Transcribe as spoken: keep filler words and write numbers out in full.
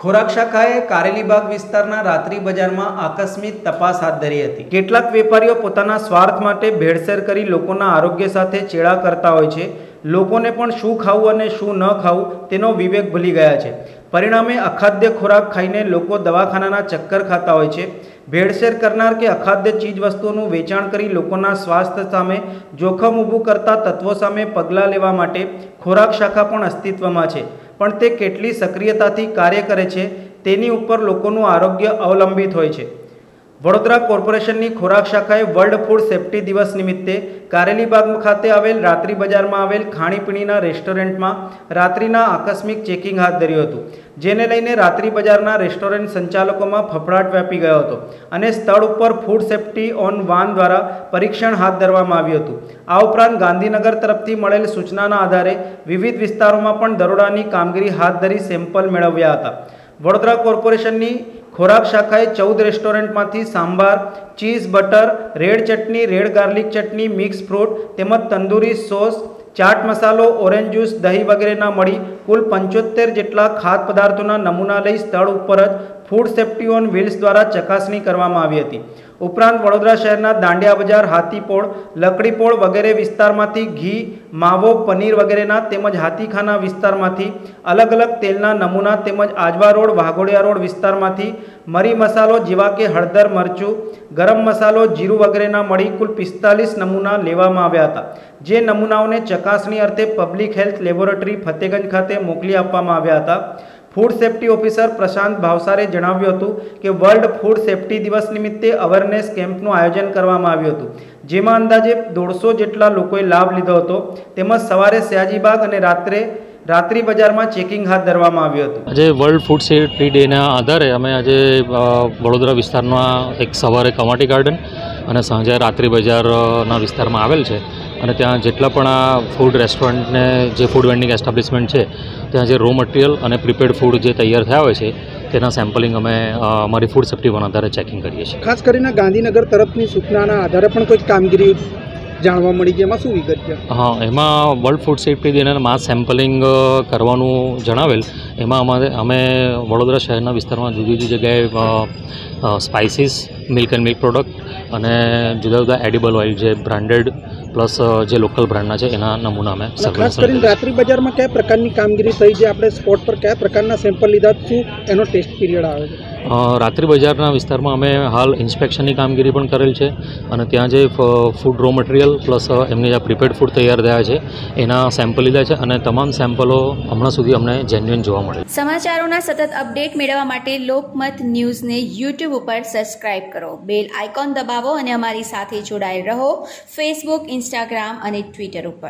ખોરાક શાખાએ કારેલીબાગ વિસ્તારના રાત્રિ બજારમાં આકસ્મિક તપાસ હાથ ધરી હતી। કેટલાક વેપારીઓ પોતાના સ્વાર્થ માટે ભેળસેળ કરી લોકોના આરોગ્ય સાથે ચેડા કરતા હોય છે। લોકોને પણ શું ખાવું અને શું ન ખાવું તેનો વિવેક ભૂલી ગયા છે। પરિણામે અખાદ્ય ખોરાક ખાઈને લોકો દવાખાનાના ચક્કર ખાતા હોય છે। ભેળસેળ કરનાર કે અખાદ્ય ચીજવસ્તુઓનું વેચાણ કરી લોકોના સ્વાસ્થ્ય સામે જોખમ ઊભું કરતા તત્વો સામે પગલાં લેવા માટે ખોરાક શાખા પણ અસ્તિત્વમાં છે, પણ તે કેટલી સક્રિયતાથી કાર્ય કરે છે તેની ઉપર લોકોનું આરોગ્ય અવલંબિત હોય છે। વડોદરા કોર્પોરેશનની ખોરાક શાખાએ વર્લ્ડ ફૂડ સેફ્ટી દિવસ નિમિત્તે કારેલીબાગ ખાતે આવેલ રાત્રિ બજારમાં આવેલ ખાણીપીણીના રેસ્ટોરન્ટમાં રાત્રિના આકસ્મિક ચેકિંગ હાથ ધર્યું હતું, જેને લઈને રાત્રિ બજારના રેસ્ટોરન્ટ સંચાલકોમાં ફફડાટ વ્યાપી ગયો હતો અને સ્થળ ઉપર ફૂડ સેફ્ટી ઓન વાન દ્વારા પરીક્ષણ હાથ ધરવામાં આવ્યું હતું। આ ઉપરાંત ગાંધીનગર તરફથી મળેલ સૂચનાના આધારે વિવિધ વિસ્તારોમાં પણ દરોડાની કામગીરી હાથ ધરી સેમ્પલ મેળવ્યા હતા। વડોદરા કોર્પોરેશનની ખોરાક શાખાએ ચૌદ રેસ્ટોરન્ટમાંથી sambar, cheese, butter, red chutney, red garlic chutney, mix fruit તેમજ તંદૂરી સોસ, ચાટ મસાલો, ઓરેન્જ જ્યુસ, દહીં વગેરેના મળી કુલ પંચોતેર જેટલા ખાદ્ય પદાર્થોના નમૂના લઈ સ્થળ ઉપર જ ફૂડ સેફ્ટી ઓન વ્હીલ્સ દ્વારા ચકાસણી કરવામાં આવી હતી। ઉપરાંત વડોદરા શહેરના દાંડિયા બજાર, હાથીપોળ, લકડીપોળ વગેરે વિસ્તારમાંથી ઘી, માવો, પનીર વગેરેના તેમજ હાથીખાના વિસ્તારમાંથી અલગ અલગ તેલના નમૂના તેમજ આજવા રોડ, વાઘોડિયા રોડ વિસ્તારમાંથી મરી મસાલો જેવા કે હળદર, મરચું, ગરમ મસાલો, જીરું વગેરેના મળી કુલ પિસ્તાલીસ નમૂના લેવામાં આવ્યા હતા, જે નમૂનાઓને ચકાસણી અર્થે પબ્લિક હેલ્થ લેબોરેટરી ફતેહગંજ ખાતે મોકલી આપવામાં આવ્યા હતા। ફૂડ સેફ્ટી ઓફિસર પ્રશાંત ભાવસારે જણાવ્યું હતું કે વર્લ્ડ ફૂડ સેફ્ટી દિવસ નિમિત્તે અવેરનેસ કેમ્પનું આયોજન કરવામાં આવ્યું હતું, જેમાં અંદાજે દોઢસો જેટલા લોકોએ લાભ લીધો હતો। તેમજ સવારે સયાજીબાગ અને રાત્રે રાત્રિ બજારમાં ચેકિંગ હાથ ધરવામાં આવ્યું હતું। આજે વર્લ્ડ ફૂડ સેફ્ટી ડેના આધારે અમે આજે વડોદરા વિસ્તારમાં એક સવારે કમાટી ગાર્ડન અને સાંજે રાત્રિ બજારના વિસ્તારમાં આવેલ છે અને ત્યાં જેટલા પણ આ ફૂડ રેસ્ટોરન્ટને જે ફૂડ વેન્ડિંગ એસ્ટાબ્લિશમેન્ટ છે ત્યાં જે રો મટિરિયલ અને પ્રિપેર્ડ ફૂડ જે તૈયાર થયા હોય છે તેના સેમ્પલિંગ અમે અમારી ફૂડ સેફ્ટી વન આધારે ચેકિંગ કરીએ છીએ। ખાસ કરીને ગાંધીનગર તરફની સૂચનાના આધારે પણ કોઈ કામગીરી જાણવા મળી કે એમાં શું વિગત છે? હા, એમાં વર્લ્ડ ફૂડ સેફ્ટી ડેના માસ સેમ્પલિંગ કરવાનું જણાવેલ, એમાં અમારે અમે વડોદરા શહેરના વિસ્તારમાં જુદી જુદી જગ્યાએ spices, milk and milk product અને જુદા જુદા એડિબલ ઓઇલ જે બ્રાન્ડેડ પ્લસ જે લોકલ બ્રાન્ડના છે એના નમૂના અમે ખાસ કરીને રાત્રિ બજારમાં કયા પ્રકારની કામગીરી થઈ છે, આપણે સ્પોટ પર કયા પ્રકારના સેમ્પલ લીધા શું એનો ટેસ્ટ પીરિયડ આવે છે? રાત્રિ બજારના વિસ્તારમાં અમે હાલ ઇન્સ્પેક્શનની કામગીરી પણ કરેલ છે અને ત્યાં જે ફૂડ રો મટિરિયલ પ્લસ એમની જે પ્રિપેર્ડ ફૂડ તૈયાર થયા છે એના સેમ્પલ લીધા છે અને તમામ સેમ્પલો હમણાં સુધી અમને જેન્યુઇન જોવા મળે। સમાચારોના સતત અપડેટ મેળવવા માટે લોકમત ન્યૂઝને યુટ્યુબ ઉપર સબસ્ક્રાઈબ કરો, બેલ આઇકોન દબાવો અને અમારી સાથે જોડાયેલ રહો ફેસબુક, ઇન્સ્ટાગ્રામ અને ટ્વિટર ઉપર।